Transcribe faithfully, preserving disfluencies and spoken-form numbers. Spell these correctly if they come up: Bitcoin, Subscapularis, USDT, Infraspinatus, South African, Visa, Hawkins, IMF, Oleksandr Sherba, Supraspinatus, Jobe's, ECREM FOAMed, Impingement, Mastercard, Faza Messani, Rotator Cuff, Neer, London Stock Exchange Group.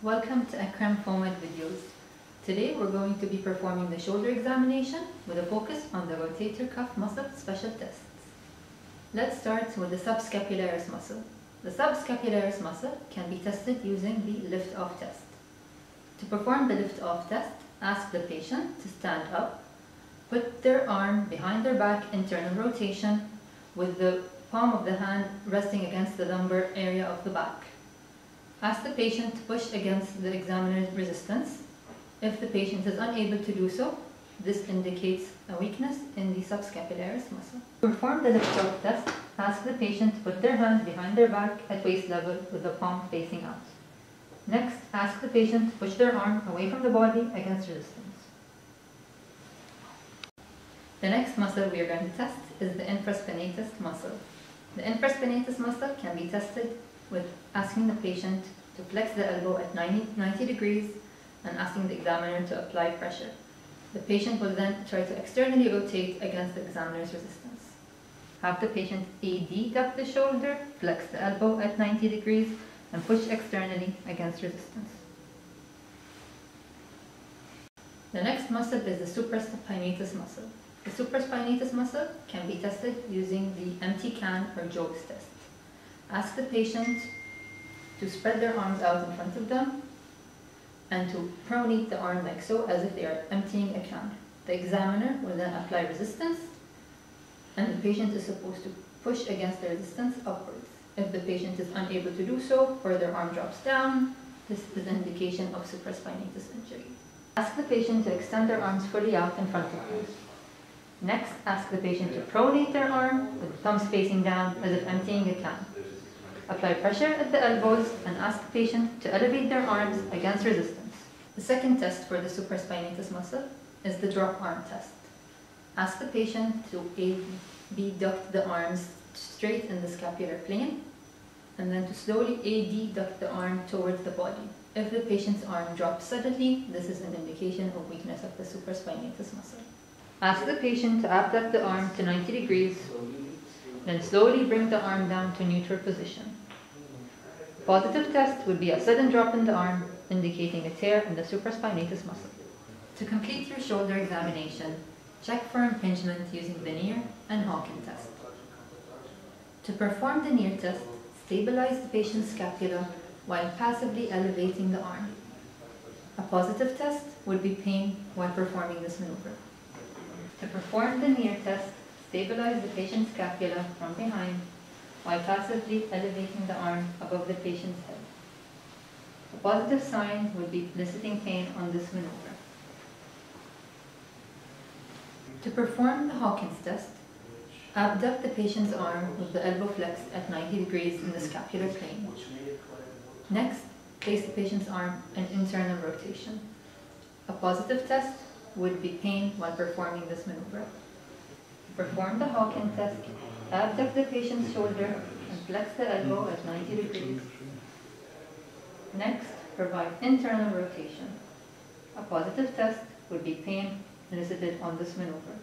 Welcome to ECREM FOAMed videos. Today we're going to be performing the shoulder examination with a focus on the rotator cuff muscle special tests. Let's start with the subscapularis muscle. The subscapularis muscle can be tested using the lift-off test. To perform the lift-off test, ask the patient to stand up, put their arm behind their back in internal rotation with the palm of the hand resting against the lumbar area of the back. Ask the patient to push against the examiner's resistance. If the patient is unable to do so, this indicates a weakness in the subscapularis muscle. To perform the lift-off test, ask the patient to put their hand behind their back at waist level with the palm facing out. Next, ask the patient to push their arm away from the body against resistance. The next muscle we are going to test is the infraspinatus muscle. The infraspinatus muscle can be tested with asking the patient to flex the elbow at ninety degrees and asking the examiner to apply pressure. The patient will then try to externally rotate against the examiner's resistance. Have the patient A D duck the shoulder, flex the elbow at ninety degrees, and push externally against resistance. The next muscle is the supraspinatus muscle. The supraspinatus muscle can be tested using the empty can or Jobe's test. Ask the patient to spread their arms out in front of them and to pronate the arm like so, as if they are emptying a can. The examiner will then apply resistance, and the patient is supposed to push against the resistance upwards. If the patient is unable to do so, or their arm drops down, this is an indication of supraspinatus injury. Ask the patient to extend their arms fully out in front of them. Next, ask the patient to pronate their arm with thumbs facing down as if emptying a can. Apply pressure at the elbows and ask the patient to elevate their arms against resistance. The second test for the supraspinatus muscle is the drop arm test. Ask the patient to A D duck the arms straight in the scapular plane and then to slowly A D duck the arm towards the body. If the patient's arm drops suddenly, this is an indication of weakness of the supraspinatus muscle. Ask the patient to abduct the arm to ninety degrees, then slowly bring the arm down to neutral position. Positive test would be a sudden drop in the arm, indicating a tear in the supraspinatus muscle. To complete your shoulder examination, check for impingement using the Neer and Hawkins test. To perform the Neer test, stabilize the patient's scapula while passively elevating the arm. A positive test would be pain while performing this maneuver. To perform the Neer test, stabilize the patient's scapula from behind while passively elevating the arm above the patient's head. A positive sign would be eliciting pain on this maneuver. To perform the Hawkins test, abduct the patient's arm with the elbow flexed at ninety degrees in the scapular plane. Next, place the patient's arm in internal rotation. A positive test would be pain while performing this maneuver. To perform the Hawkins test, abduct the patient's shoulder and flex the elbow at ninety degrees. Next, provide internal rotation. A positive test would be pain elicited on this maneuver.